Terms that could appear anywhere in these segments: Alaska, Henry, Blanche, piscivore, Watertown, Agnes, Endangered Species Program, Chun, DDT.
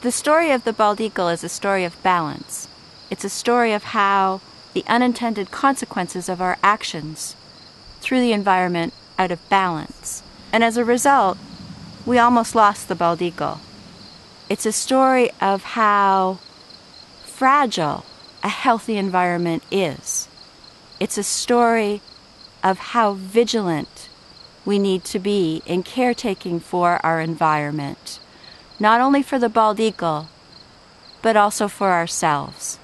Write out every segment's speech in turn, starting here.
The story of the bald eagle is a story of balance. It's a story of how the unintended consequences of our actions threw the environment out of balance. And as a result, we almost lost the bald eagle. It's a story of how fragile a healthy environment is. It's a story of how vigilant we need to be in caretaking for our environment, not only for the bald eagle, but also for ourselves.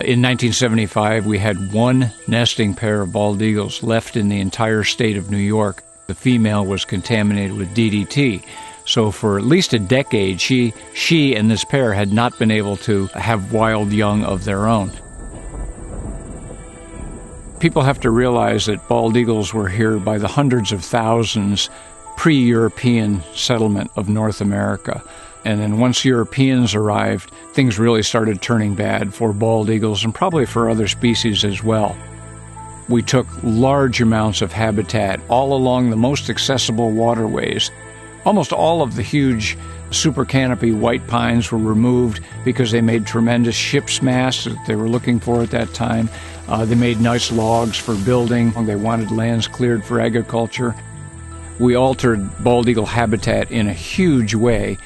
In 1975, we had one nesting pair of bald eagles left in the entire state of New York. The female was contaminated with DDT. So for at least a decade, she and this pair had not been able to have wild young of their own. People have to realize that bald eagles were here by the hundreds of thousands pre-European settlement of North America. And then once Europeans arrived, things really started turning bad for bald eagles and probably for other species as well. We took large amounts of habitat all along the most accessible waterways. Almost all of the huge super canopy white pines were removed because they made tremendous ship's masts that they were looking for at that time. They made nice logs for building. They wanted lands cleared for agriculture. We altered bald eagle habitat in a huge way.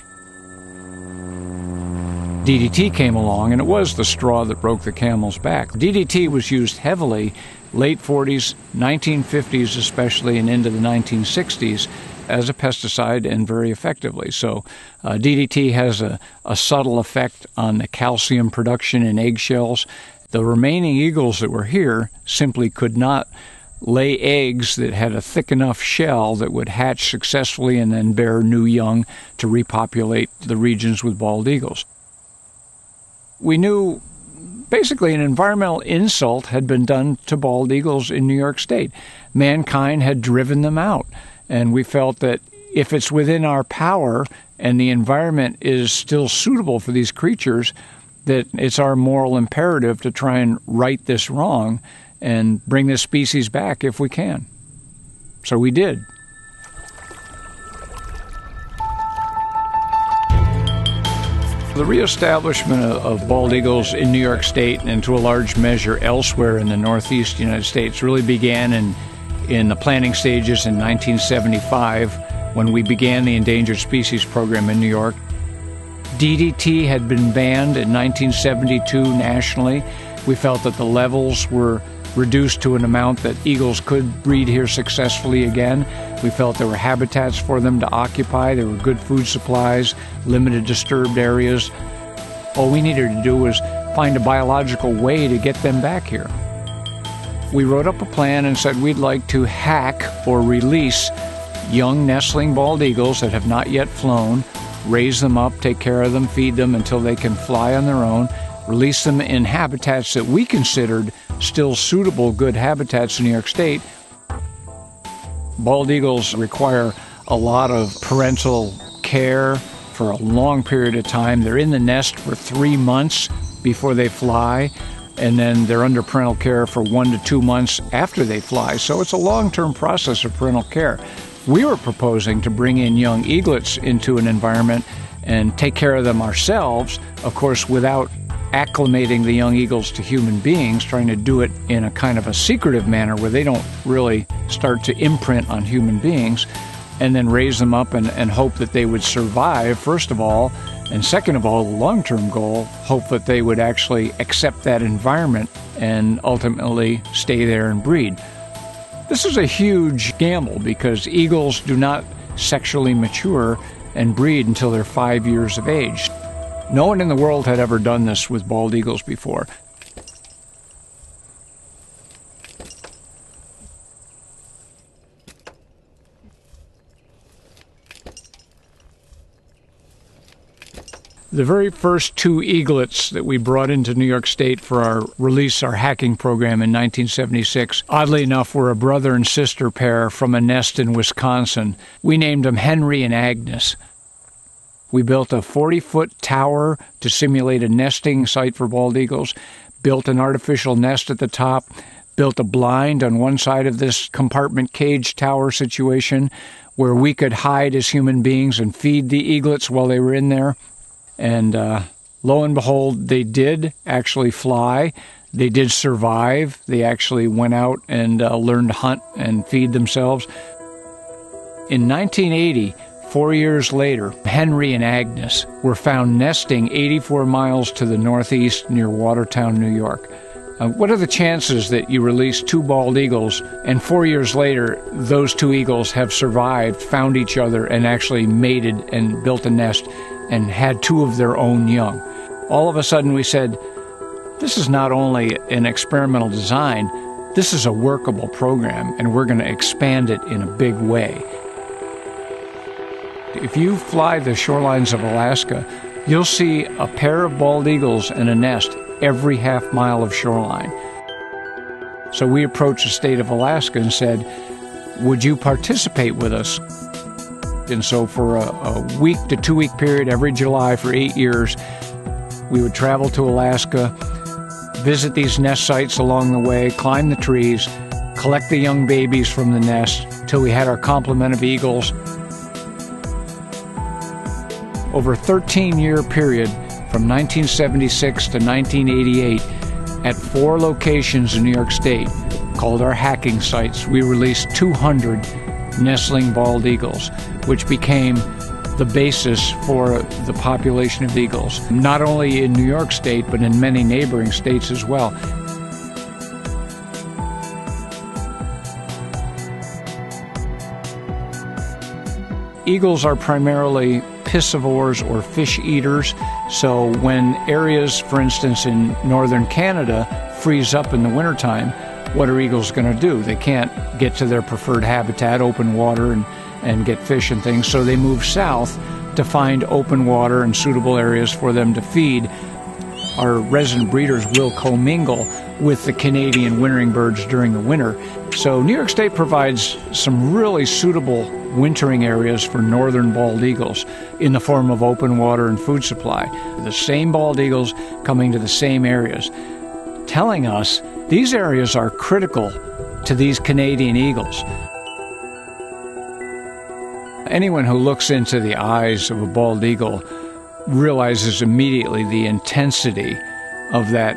DDT came along, and it was the straw that broke the camel's back. DDT was used heavily, late 40s, 1950s especially, and into the 1960s as a pesticide, and very effectively. So DDT has a subtle effect on the calcium production in eggshells. The remaining eagles that were here simply could not lay eggs that had a thick enough shell that would hatch successfully and then bear new young to repopulate the regions with bald eagles. We knew basically an environmental insult had been done to bald eagles in New York State. Mankind had driven them out, and we felt that if it's within our power and the environment is still suitable for these creatures, that it's our moral imperative to try and right this wrong and bring this species back if we can. So we did. The reestablishment of bald eagles in New York State, and to a large measure elsewhere in the Northeast United States, really began in the planning stages in 1975 when we began the Endangered Species Program in New York. DDT had been banned in 1972 nationally. We felt that the levels were reduced to an amount that eagles could breed here successfully again. We felt there were habitats for them to occupy, there were good food supplies, limited disturbed areas. All we needed to do was find a biological way to get them back here. We wrote up a plan and said we'd like to hack or release young nestling bald eagles that have not yet flown, raise them up, take care of them, feed them until they can fly on their own, release them in habitats that we considered still suitable good habitats in New York State. Bald eagles require a lot of parental care for a long period of time. They're in the nest for 3 months before they fly, and then they're under parental care for 1 to 2 months after they fly. So it's a long-term process of parental care. We were proposing to bring in young eaglets into an environment and take care of them ourselves, of course, without acclimating the young eagles to human beings, trying to do it in a kind of a secretive manner where they don't really start to imprint on human beings, and then raise them up and hope that they would survive, first of all, and second of all, the long-term goal, hope that they would actually accept that environment and ultimately stay there and breed. This is a huge gamble because eagles do not sexually mature and breed until they're 5 years of age. No one in the world had ever done this with bald eagles before. The very first two eaglets that we brought into New York State for our hacking program in 1976, oddly enough, were a brother and sister pair from a nest in Wisconsin. We named them Henry and Agnes. We built a 40-foot tower to simulate a nesting site for bald eagles, built an artificial nest at the top, built a blind on one side of this compartment cage tower situation where we could hide as human beings and feed the eaglets while they were in there. And lo and behold, they did actually fly. They did survive. They actually went out and learned to hunt and feed themselves. In 1980, 4 years later, Henry and Agnes were found nesting 84 miles to the northeast near Watertown, New York. What are the chances that you release two bald eagles and 4 years later those two eagles have survived, found each other, and actually mated and built a nest and had two of their own young? All of a sudden we said, this is not only an experimental design, this is a workable program, and we're going to expand it in a big way. If you fly the shorelines of Alaska, you'll see a pair of bald eagles in a nest every half mile of shoreline. So we approached the state of Alaska and said, would you participate with us? And so for a week to 2 week period every July for 8 years, we would travel to Alaska, visit these nest sites along the way, climb the trees, collect the young babies from the nest till we had our complement of eagles. Over a 13-year period, from 1976 to 1988, at 4 locations in New York State, called our hacking sites, we released 200 nestling bald eagles, which became the basis for the population of eagles, not only in New York State, but in many neighboring states as well. Eagles are primarily piscivores or fish eaters, so when areas, for instance, in northern Canada freeze up in the wintertime, what are eagles going to do? They can't get to their preferred habitat, open water, and get fish and things, so they move south to find open water and suitable areas for them to feed. Our resident breeders will commingle with the Canadian wintering birds during the winter. So New York State provides some really suitable wintering areas for northern bald eagles in the form of open water and food supply. The same bald eagles coming to the same areas, telling us these areas are critical to these Canadian eagles. Anyone who looks into the eyes of a bald eagle realizes immediately the intensity of that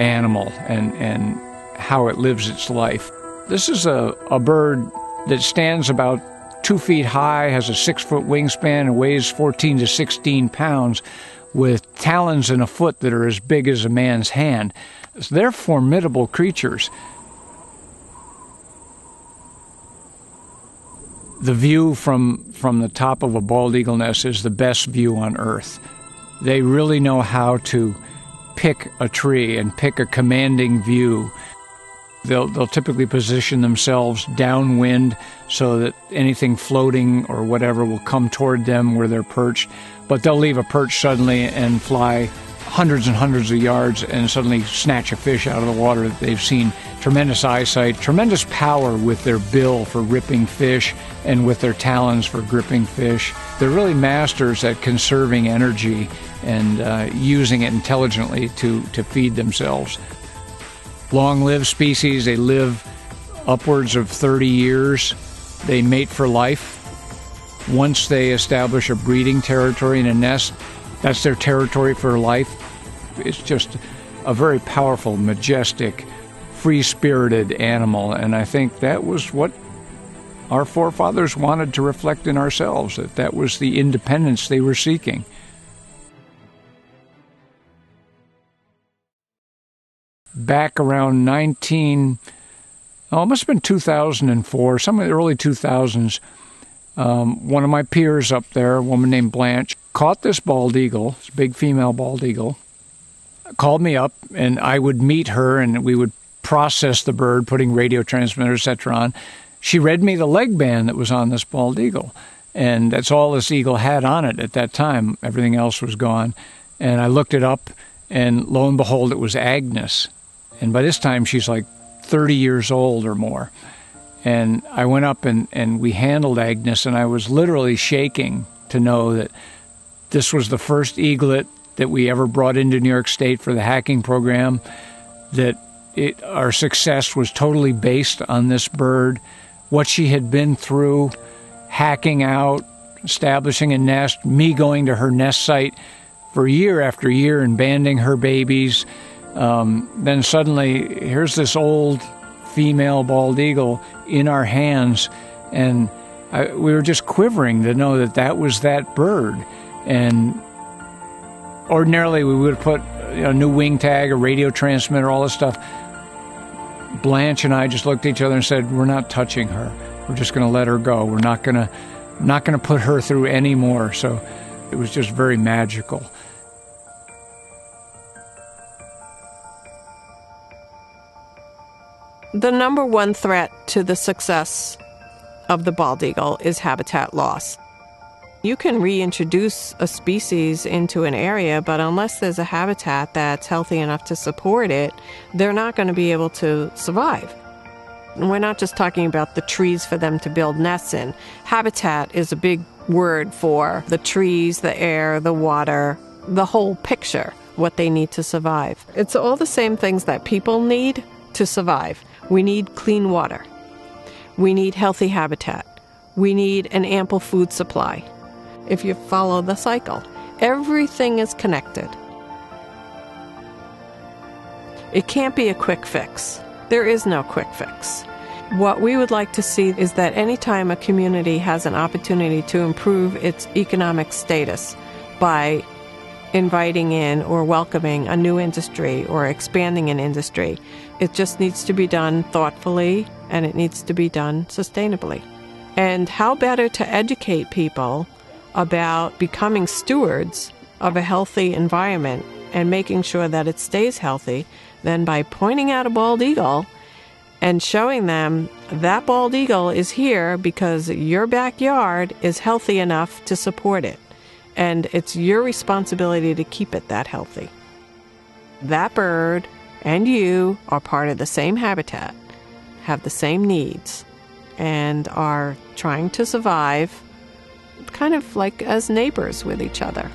animal and how it lives its life. This is a bird that stands about 2 feet high, has a 6-foot wingspan, and weighs 14 to 16 pounds, with talons and a foot that are as big as a man's hand. So they're formidable creatures. The view from the top of a bald eagle nest is the best view on Earth. They really know how to pick a tree and pick a commanding view. They'll typically position themselves downwind so that anything floating or whatever will come toward them where they're perched. But they'll leave a perch suddenly and fly hundreds and hundreds of yards and suddenly snatch a fish out of the water that they've seen. Tremendous eyesight, tremendous power with their bill for ripping fish and with their talons for gripping fish. They're really masters at conserving energy and using it intelligently to feed themselves. Long-lived species, they live upwards of 30 years. They mate for life. Once they establish a breeding territory in a nest, that's their territory for life. It's just a very powerful, majestic, free-spirited animal, and I think that was what our forefathers wanted to reflect in ourselves, that was the independence they were seeking. Back around 2004, some of the early 2000s, one of my peers up there, a woman named Blanche, caught this bald eagle, this big female bald eagle, called me up, and I would meet her, and we would process the bird, putting radio transmitters, etc. on. She read me the leg band that was on this bald eagle, and that's all this eagle had on it at that time. Everything else was gone, and I looked it up, and lo and behold, it was Agnes. And by this time, she's like 30 years old or more. And I went up and we handled Agnes, and I was literally shaking to know that this was the first eaglet that we ever brought into New York State for the hacking program, that our success was totally based on this bird, what she had been through, hacking out, establishing a nest, me going to her nest site for year after year and banding her babies. Then suddenly, here's this old female bald eagle in our hands, and we were just quivering to know that that was that bird. And ordinarily, we would have put a new wing tag, a radio transmitter, all this stuff. Blanche and I just looked at each other and said, we're not touching her. We're just going to let her go. We're not going to put her through any more. So it was just very magical. The number one threat to the success of the bald eagle is habitat loss. You can reintroduce a species into an area, but unless there's a habitat that's healthy enough to support it, they're not going to be able to survive. And we're not just talking about the trees for them to build nests in. Habitat is a big word for the trees, the air, the water, the whole picture, what they need to survive. It's all the same things that people need to survive. We need clean water. We need healthy habitat. We need an ample food supply. If you follow the cycle, everything is connected. It can't be a quick fix. There is no quick fix. What we would like to see is that anytime a community has an opportunity to improve its economic status by inviting in or welcoming a new industry or expanding an industry, it just needs to be done thoughtfully and it needs to be done sustainably. And how better to educate people about becoming stewards of a healthy environment and making sure that it stays healthy than by pointing out a bald eagle and showing them that bald eagle is here because your backyard is healthy enough to support it. And it's your responsibility to keep it that healthy. That bird and you are part of the same habitat, have the same needs, and are trying to survive kind of like as neighbors with each other.